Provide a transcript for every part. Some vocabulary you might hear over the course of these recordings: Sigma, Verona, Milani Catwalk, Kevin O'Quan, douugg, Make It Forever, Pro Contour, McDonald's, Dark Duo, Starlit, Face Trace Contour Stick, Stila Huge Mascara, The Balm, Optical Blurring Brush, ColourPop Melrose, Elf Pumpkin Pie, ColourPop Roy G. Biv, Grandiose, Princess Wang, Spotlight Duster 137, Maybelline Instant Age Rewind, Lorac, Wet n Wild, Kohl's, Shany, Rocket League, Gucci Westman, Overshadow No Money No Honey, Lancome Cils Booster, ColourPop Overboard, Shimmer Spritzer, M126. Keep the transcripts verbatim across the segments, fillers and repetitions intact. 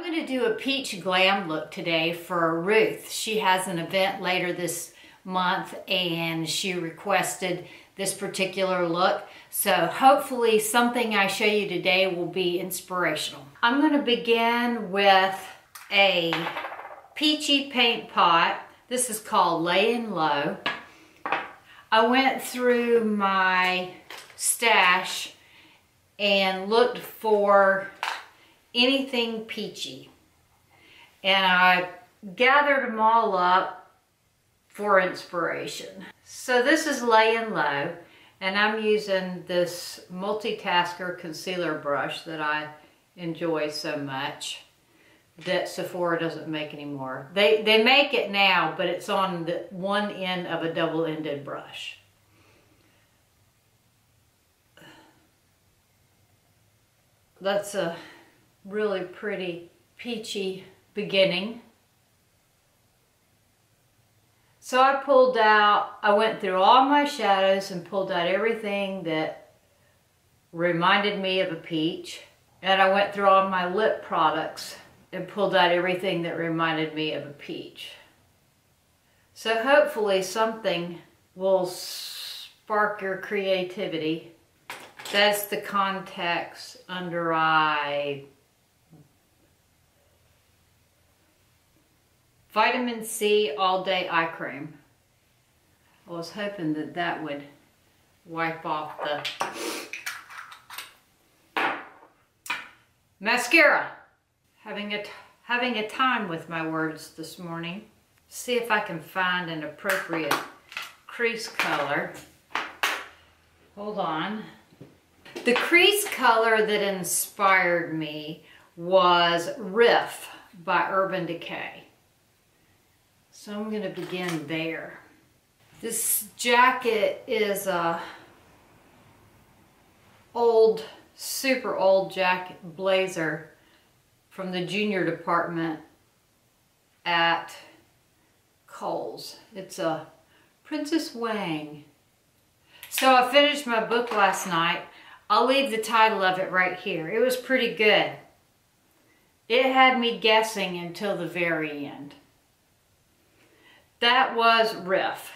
I'm going to do a peach glam look today for Ruth. She has an event later this month and she requested this particular look. So hopefully something I show you today will be inspirational. I'm going to begin with a peachy paint pot. This is called Layin' Low. I went through my stash and looked for anything peachy, and I gathered them all up for inspiration. So this is Layin' Low, and I'm using this Multitasker Concealer Brush that I enjoy so much that Sephora doesn't make anymore. They, they make it now, but it's on the one end of a double-ended brush. That's a really pretty peachy beginning. So I pulled out, I went through all my shadows and pulled out everything that reminded me of a peach. And I went through all my lip products and pulled out everything that reminded me of a peach. So hopefully something will spark your creativity. That's the contacts, under eye, Vitamin C All-Day Eye Cream. I was hoping that that would wipe off the mascara. Having a, having a time with my words this morning. See if I can find an appropriate crease color. Hold on. The crease color that inspired me was Riff by Urban Decay. So I'm going to begin there. This jacket is a old, super old jacket, blazer from the junior department at Kohl's. It's a Princess Wang. So I finished my book last night. I'll leave the title of it right here. It was pretty good. It had me guessing until the very end. That was Riff.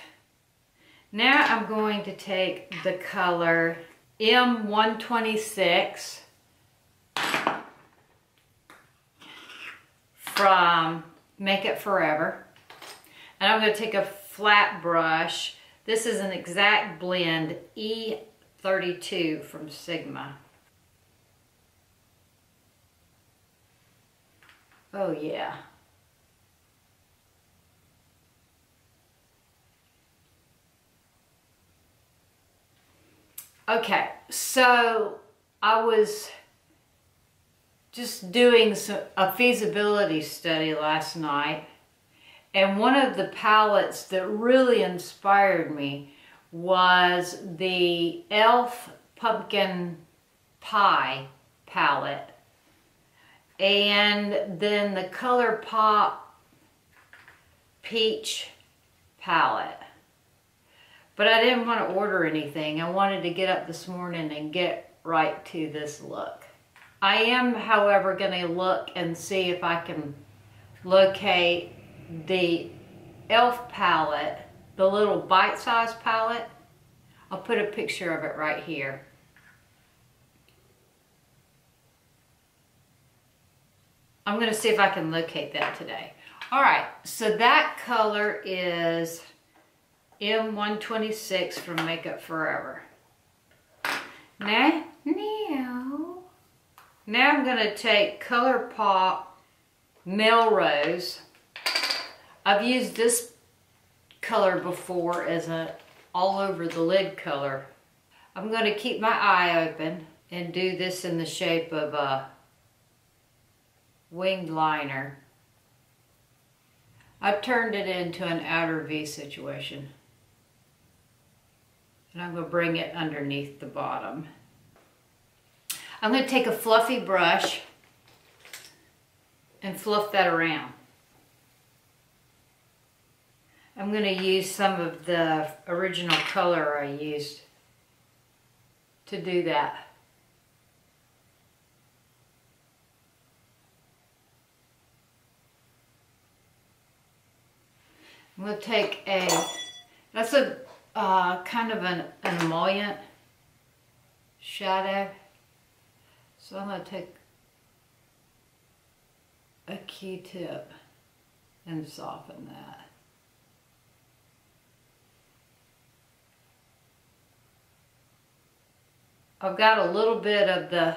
Now I'm going to take the color M one twenty-six from Make It Forever. And I'm going to take a flat brush. This is an exact blend, E thirty-two from Sigma. Oh yeah. Okay, so I was just doing some, a feasibility study last night, and one of the palettes that really inspired me was the Elf Pumpkin Pie palette, and then the ColourPop Peach palette. But I didn't want to order anything. I wanted to get up this morning and get right to this look. I am, however, going to look and see if I can locate the Elf palette, the little bite-sized palette. I'll put a picture of it right here. I'm going to see if I can locate that today. All right, so that color is M one twenty-six from Make It Forever. Now, now, now I'm going to take ColourPop Melrose. I've used this color before as a all over the lid color. I'm going to keep my eye open and do this in the shape of a winged liner. I've turned it into an outer V situation. And I'm going to bring it underneath the bottom. I'm going to take a fluffy brush and fluff that around. I'm going to use some of the original color I used to do that. We'll take a, that's a uh, kind of an, an emollient shadow. So I'm going to take a Q-tip and soften that. I've got a little bit of the,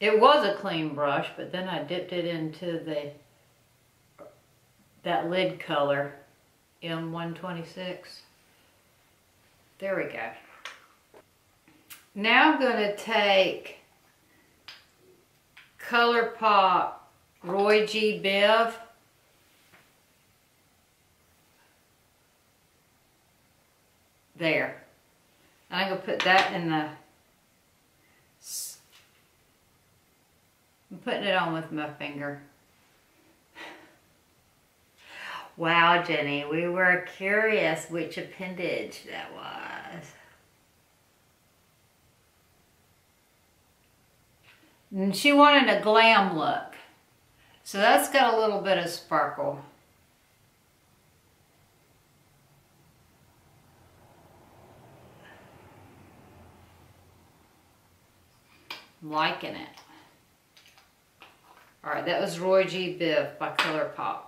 it was a clean brush, but then I dipped it into the, that lid color, M one twenty-six. There we go. Now I'm going to take ColourPop Roy G. Biv. There. And I'm going to put that in the... I'm putting it on with my finger. Wow, Jenny, we were curious which appendage that was. And she wanted a glam look. So that's got a little bit of sparkle. I'm liking it. All right, that was Roy G. Biv by ColourPop.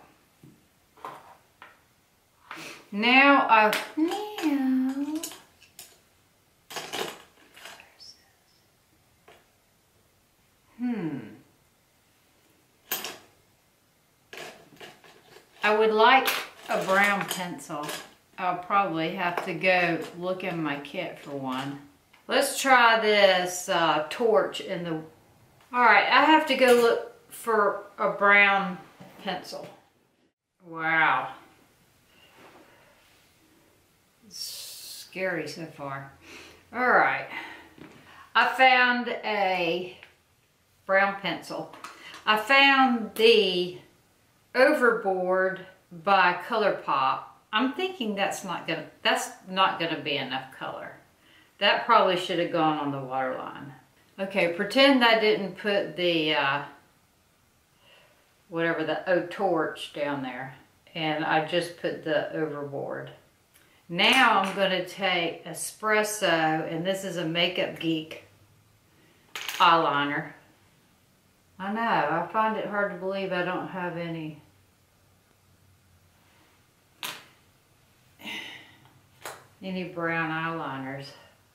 Now I've, now, hmm. I would like a brown pencil. I'll probably have to go look in my kit for one. Let's try this uh, torch in the, all right, I have to go look for a brown pencil. Wow. Scary so far. All right, I found a brown pencil. I found the Overboard by ColourPop. I'm thinking that's not gonna that's not gonna be enough color. That probably should have gone on the waterline. Okay, pretend I didn't put the uh, whatever the O torch down there, and I just put the Overboard. Now I'm going to take Espresso, and this is a Makeup Geek eyeliner. I know, I find it hard to believe I don't have any. Any brown eyeliners.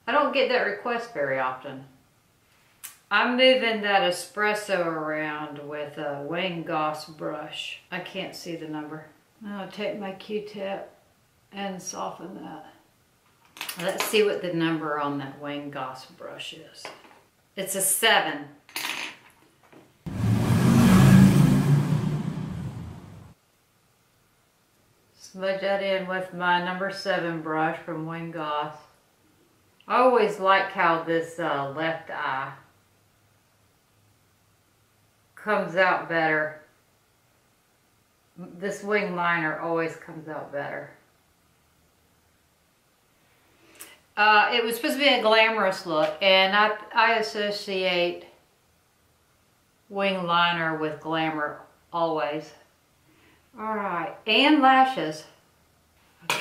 I don't get that request very often. I'm moving that Espresso around with a Wayne Goss brush. I can't see the number. I'll take my Q-tip and soften that. Let's see what the number on that Wayne Goss brush is. It's a seven. Smudge that in with my number seven brush from Wayne Goss. I always like how this uh, left eye comes out better. This wing liner always comes out better. Uh, it was supposed to be a glamorous look, and I, I associate wing liner with glamour always. All right, and lashes. Okay,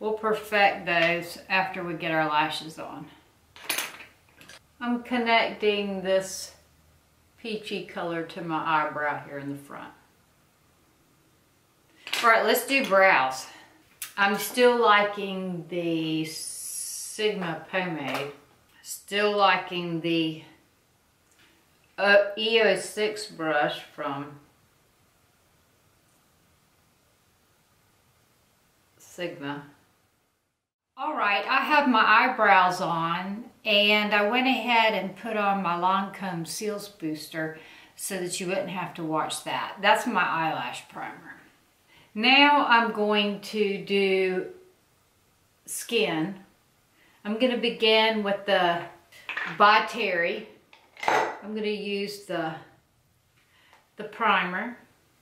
we'll perfect those after we get our lashes on. I'm connecting this peachy color to my eyebrow here in the front. All right, let's do brows. I'm still liking the Sigma pomade. Still liking the uh, E zero six brush from Sigma. All right, I have my eyebrows on, and I went ahead and put on my Lancome Cils Booster so that you wouldn't have to watch that. That's my eyelash primer. Now I'm going to do skin. I'm going to begin with the By Terry. I'm going to use the, the primer.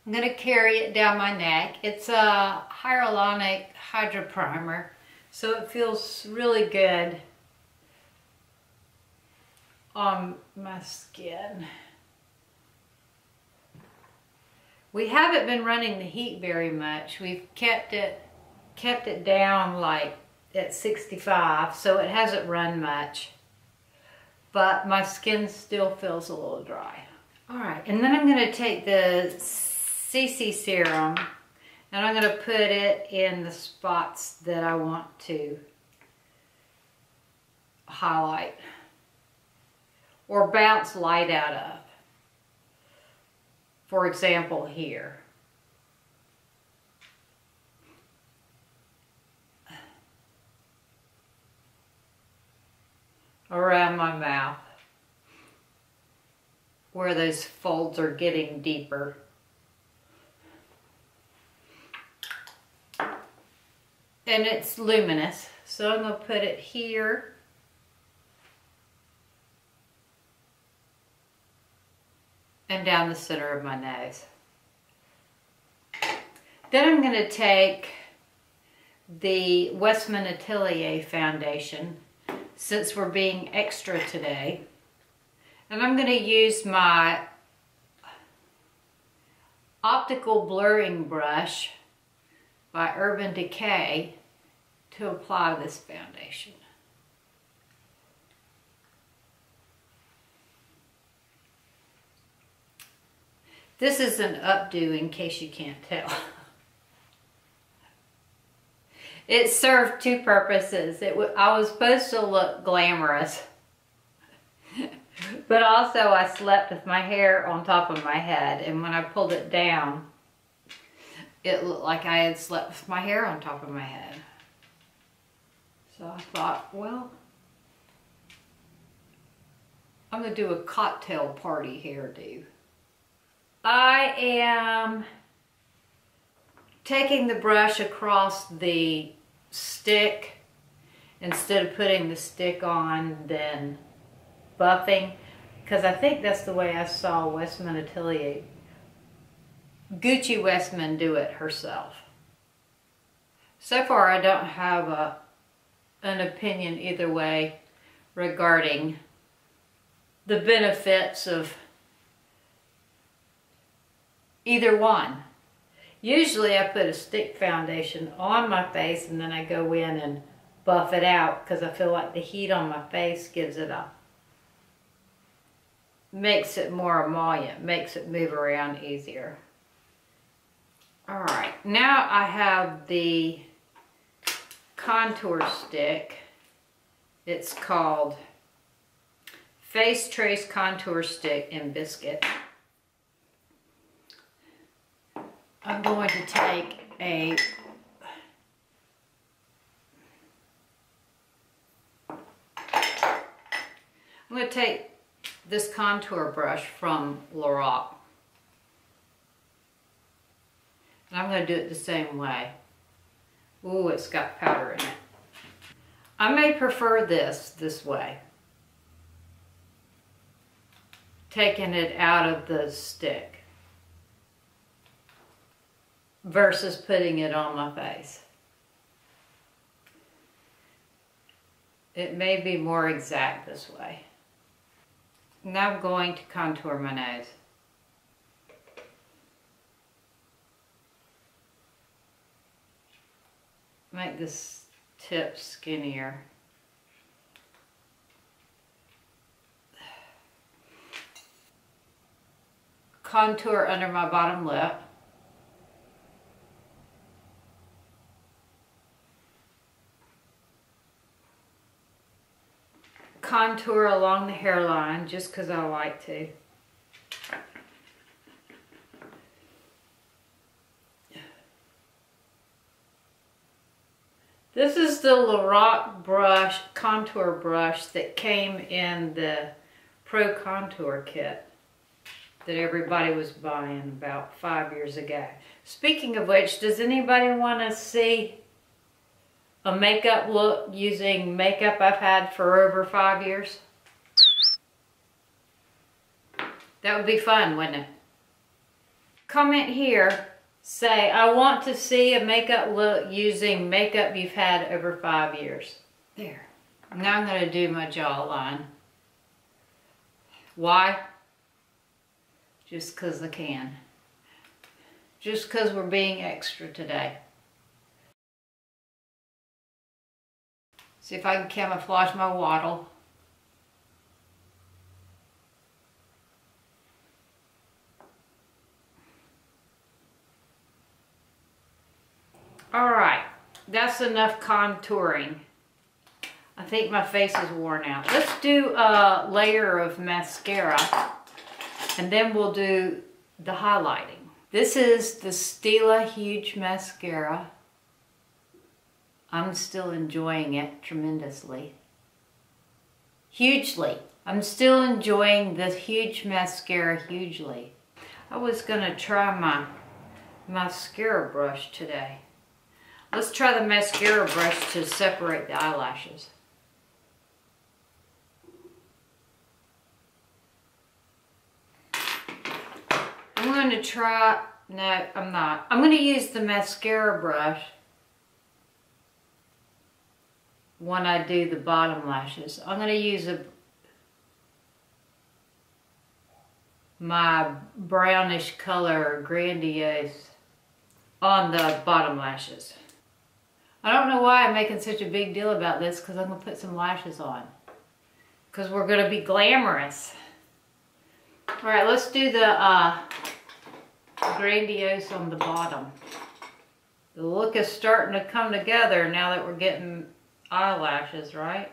I'm going to carry it down my neck. It's a Hyaluronic Hydra-Primer, so it feels really good on my skin. We haven't been running the heat very much. We've kept it kept it down like at sixty-five, so it hasn't run much. But my skin still feels a little dry. All right, and then I'm gonna take the C C serum and I'm gonna put it in the spots that I want to highlight or bounce light out of. For example, here. Around my mouth, where those folds are getting deeper. And it's luminous, so I'm going to put it here. And down the center of my nose. Then I'm going to take the Westman Atelier foundation, since we're being extra today. And I'm going to use my Optical Blurring Brush by Urban Decay to apply this foundation. This is an updo in case you can't tell. It served two purposes. It w I was supposed to look glamorous, but also I slept with my hair on top of my head, and when I pulled it down, it looked like I had slept with my hair on top of my head. So I thought, well, I'm going to do a cocktail party hairdo. I am taking the brush across the stick instead of putting the stick on then buffing, because I think that's the way I saw Westman Atelier, Gucci Westman, do it herself. So far I don't have a, an opinion either way regarding the benefits of either one. Usually I put a stick foundation on my face and then I go in and buff it out, because I feel like the heat on my face gives it a, makes it more emollient, makes it move around easier. All right, now I have the contour stick. It's called Face Trace Contour Stick in Biscuit. I'm going to take a I'm going to take this contour brush from Lorac. And I'm going to do it the same way. Ooh, it's got powder in it. I may prefer this this way. Taking it out of the stick versus putting it on my face. It may be more exact this way. Now I'm going to contour my nose. Make this tip skinnier. Contour under my bottom lip. Contour along the hairline, just because I like to. This is the Lorac brush, contour brush that came in the Pro Contour kit that everybody was buying about five years ago. Speaking of which, does anybody want to see a makeup look using makeup I've had for over five years? That would be fun, wouldn't it? Comment here, say, I want to see a makeup look using makeup you've had over five years. There. Now I'm going to do my jawline. Why? Just because I can. just because we're being extra today. See if I can camouflage my waddle. All right, that's enough contouring. I think my face is worn out. Let's do a layer of mascara and then we'll do the highlighting. This is the Stila Huge Mascara. I'm still enjoying it tremendously. Hugely. I'm still enjoying this Huge Mascara hugely. I was gonna try my mascara brush today. Let's try the mascara brush to separate the eyelashes. I'm going to try, no, I'm not. I'm going to use the mascara brush when I do the bottom lashes. I'm going to use a, my brownish color Grandiose on the bottom lashes. I don't know why I'm making such a big deal about this, because I'm going to put some lashes on. Because we're going to be glamorous. Alright, let's do the uh, Grandiose on the bottom. The look is starting to come together now that we're getting eyelashes, right?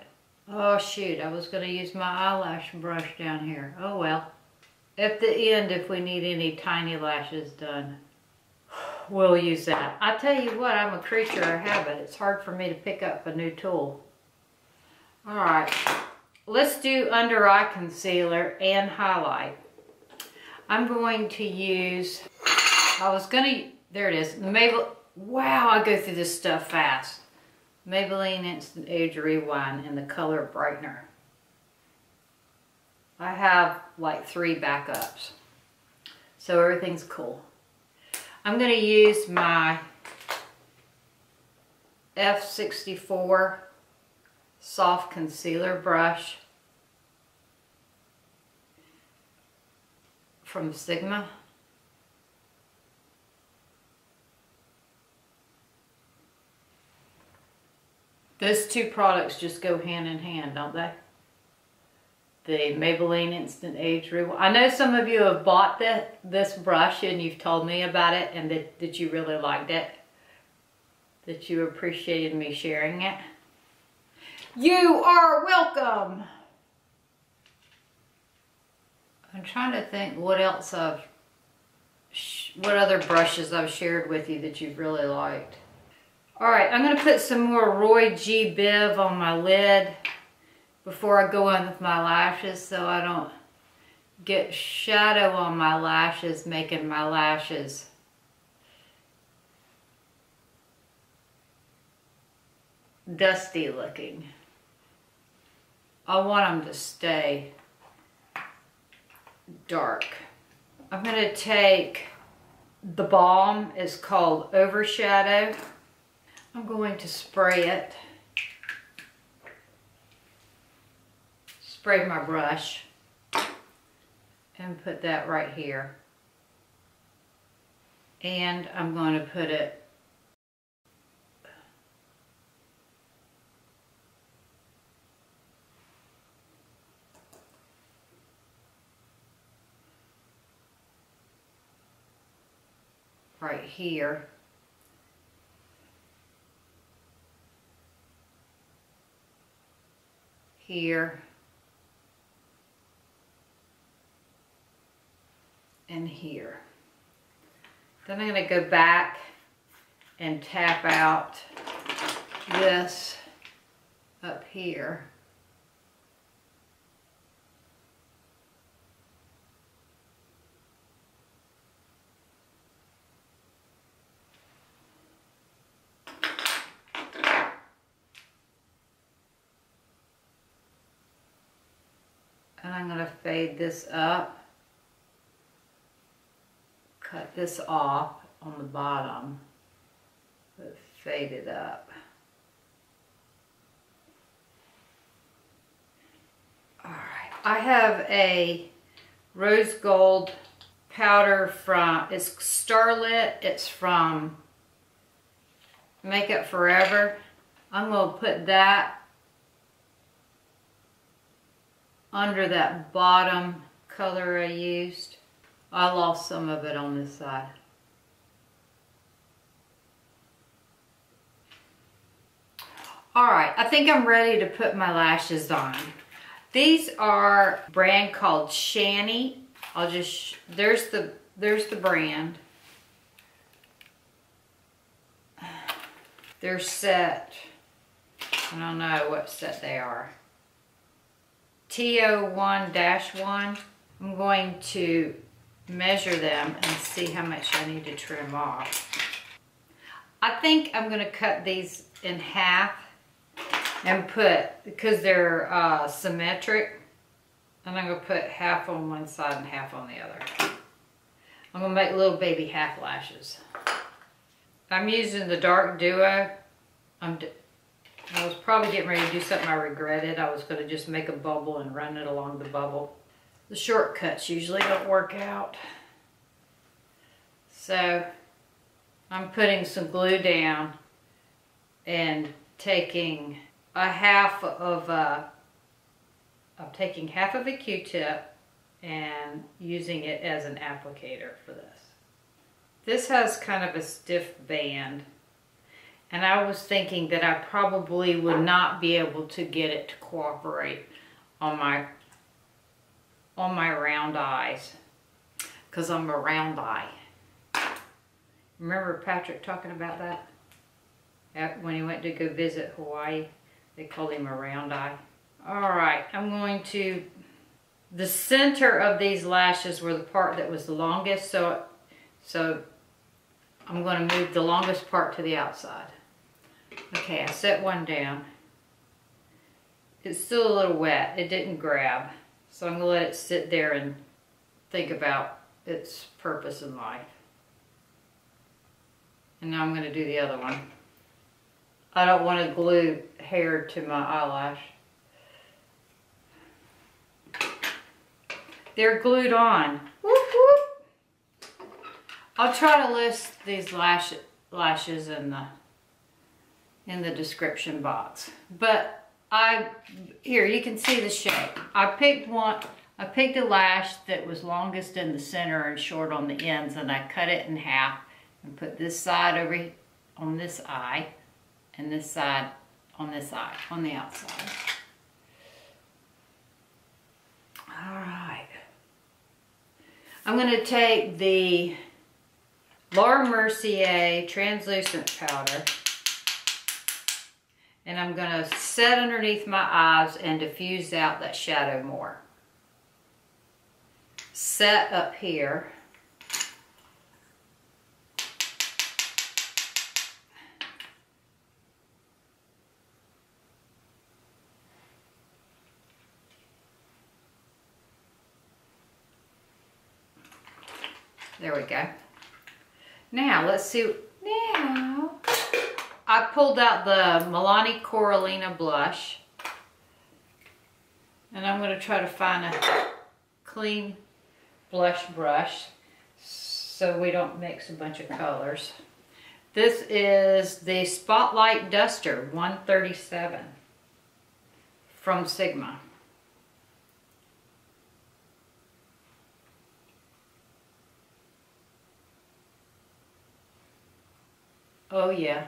Oh shoot, I was going to use my eyelash brush down here. Oh well. At the end, if we need any tiny lashes done, we'll use that. I tell you what, I'm a creature of habit. It's hard for me to pick up a new tool. All right, let's do under eye concealer and highlight. I'm going to use, I was gonna, there it is, Maybelline, wow, I go through this stuff fast. Maybelline Instant Age Rewind and the Color Brightener. I have like three backups, so everything's cool. I'm going to use my F sixty-four Soft Concealer Brush from Sigma. Those two products just go hand in hand, don't they? The Maybelline Instant Age Rewind. I know some of you have bought the, this brush and you've told me about it and that, that you really liked it. That you appreciated me sharing it. You are welcome! I'm trying to think what else I've, what other brushes I've shared with you that you've really liked. Alright, I'm going to put some more Roy G. Biv on my lid before I go in with my lashes, so I don't get shadow on my lashes, making my lashes dusty looking. I want them to stay dark. I'm going to take the balm, it's called Overshadow. I'm going to spray it. Spray my brush and put that right here. And I'm going to put it right here. Here. And here. Then I'm going to go back and tap out this up here. And I'm going to fade this up. Cut this off on the bottom, but fade it up. All right, I have a rose gold powder from, it's Starlit, it's from Make It Forever. I'm going to put that under that bottom color I used. I lost some of it on this side. Alright, I think I'm ready to put my lashes on. These are a brand called Shany. I'll just, there's the, there's the brand. They're set, I don't know what set they are. T oh one dash one. I'm going to measure them and see how much I need to trim off. I think I'm going to cut these in half and put, because they're uh, symmetric, and I'm going to put half on one side and half on the other. I'm going to make little baby half lashes. I'm using the dark duo. I'm d I was probably getting ready to do something I regretted. I was going to just make a bubble and run it along the bubble. The shortcuts usually don't work out. So I'm putting some glue down and taking a half of a, I'm taking half of a Q-tip and using it as an applicator for this. This has kind of a stiff band, and I was thinking that I probably would not be able to get it to cooperate on my on my round eyes, because I'm a round eye. Remember Patrick talking about that? When he went to go visit Hawaii, they called him a round eye. All right, I'm going to, the center of these lashes were the part that was the longest, so, so I'm going to move the longest part to the outside. Okay, I set one down. It's still a little wet, it didn't grab, so I'm going to let it sit there and think about its purpose in life. And now I'm going to do the other one. I don't want to glue hair to my eyelash. They're glued on. Whoop, whoop. I'll try to list these lash lashes in the in the description box. But I here you can see the shape. I picked one. I picked a lash that was longest in the center and short on the ends, and I cut it in half and put this side over on this eye, and this side on this eye, on the outside. All right. I'm gonna take the Laura Mercier translucent powder, and I'm gonna set underneath my eyes and diffuse out that shadow more. Set up here. There we go. Now, let's see. Now, I pulled out the Milani Coralina blush. And I'm going to try to find a clean blush brush so we don't mix a bunch of colors. This is the Spotlight Duster one thirty-seven from Sigma. Oh yeah.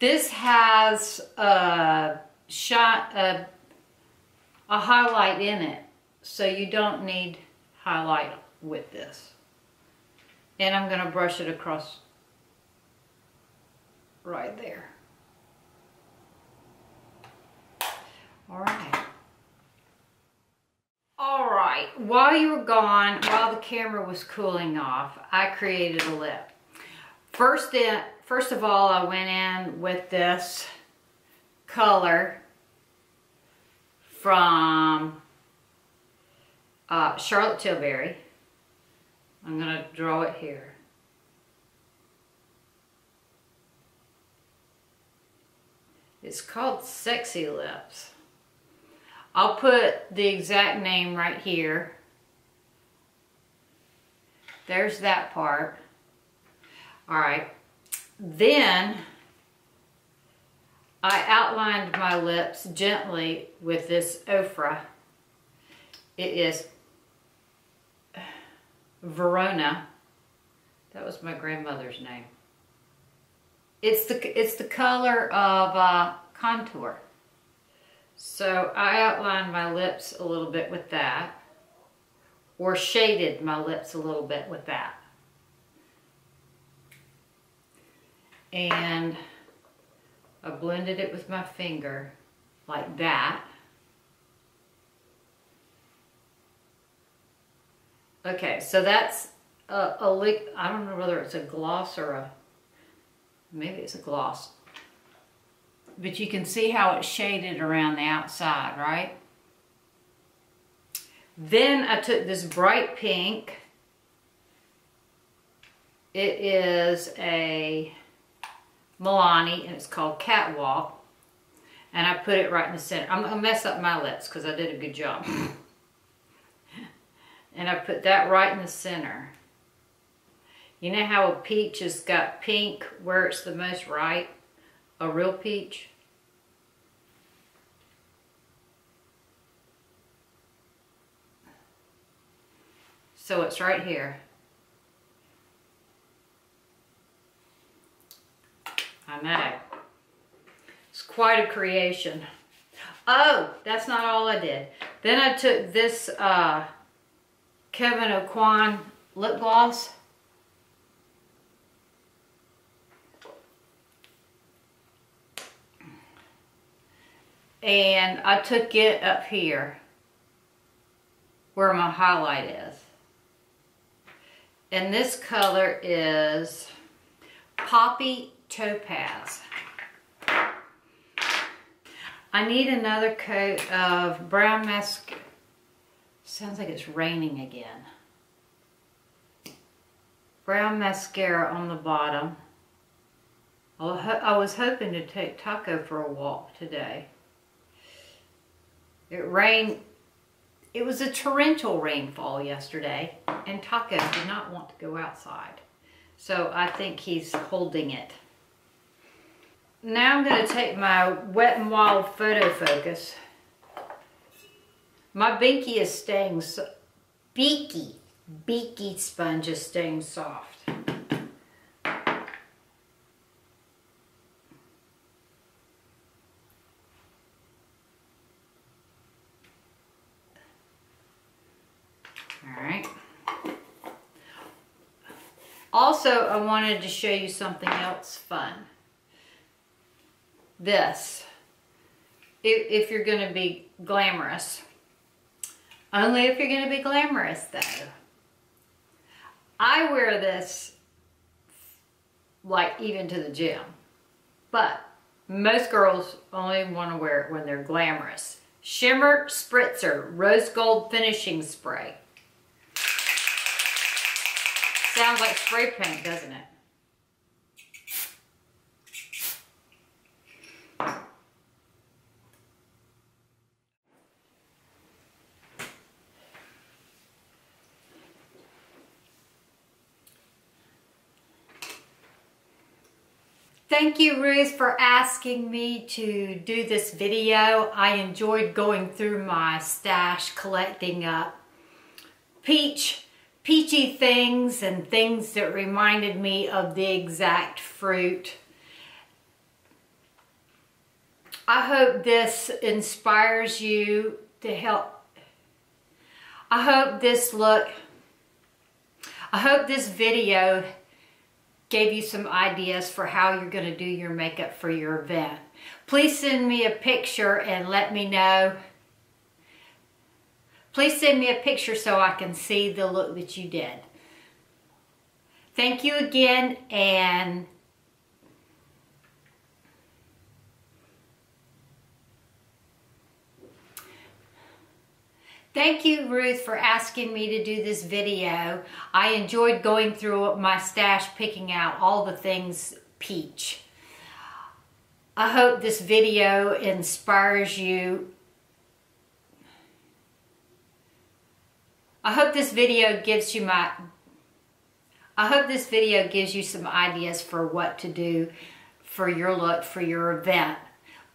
This has a shot, a, a highlight in it, so you don't need highlight with this. And I'm going to brush it across right there. All right. All right, while you were gone, while the camera was cooling off, I created a lip. First, in, first of all, I went in with this color from uh, Charlotte Tilbury. I'm going to draw it here. It's called Sexy Lips. I'll put the exact name right here. There's that part. All right. Then I outlined my lips gently with this Ofra. It is Verona. That was my grandmother's name. It's the, it's the color of uh, Contour. So I outlined my lips a little bit with that, or shaded my lips a little bit with that. And I blended it with my finger like that. Okay, so that's a, a lick. I don't know whether it's a gloss or a, maybe it's a gloss. But you can see how it's shaded around the outside, right? Then I took this bright pink. It is a Milani, and it's called Catwalk. And I put it right in the center. I'm going to mess up my lips because I did a good job. And I put that right in the center. You know how a peach has got pink where it's the most right? A real peach. So it's right here. I know. It's quite a creation. Oh, that's not all I did. Then I took this uh, Kevin O'Quan lip gloss. And I took it up here where my highlight is. And this color is Poppy Topaz. I need another coat of brown mascara. Sounds like it's raining again. Brown mascara on the bottom. I was hoping to take Taco for a walk today. It rained. It was a torrential rainfall yesterday, and Taco did not want to go outside. So I think he's holding it. Now I'm going to take my Wet n Wild Photo Focus. My Binky is staying, so Beaky, Beaky sponge is staying soft. Also, I wanted to show you something else fun. This, if, if you're going to be glamorous. Only if you're going to be glamorous, though. I wear this, like, even to the gym. But most girls only want to wear it when they're glamorous. Shimmer Spritzer Rose Gold Finishing Spray. Sounds like spray paint, doesn't it? Thank you, Ruth, for asking me to do this video. I enjoyed going through my stash, collecting up peach, peachy things and things that reminded me of the exact fruit. I hope this inspires you to help. I hope this look, I hope this video gave you some ideas for how you're going to do your makeup for your event. Please send me a picture and let me know. Please send me a picture so I can see the look that you did. Thank you again, and thank you, Ruth, for asking me to do this video. I enjoyed going through my stash, picking out all the things peach. I hope this video inspires you. I hope this video gives you my, I hope this video gives you some ideas for what to do for your look, for your event.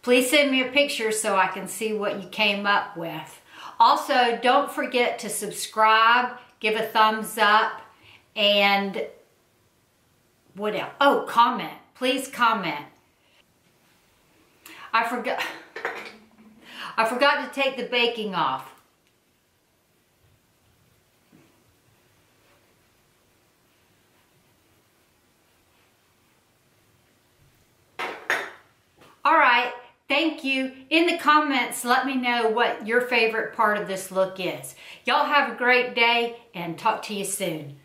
Please send me a picture so I can see what you came up with. Also, don't forget to subscribe, give a thumbs up, and what else? Oh, comment. Please comment. I forgot, I forgot to take the baking off. All right, thank you. In the comments, let me know what your favorite part of this look is. Y'all have a great day and talk to you soon.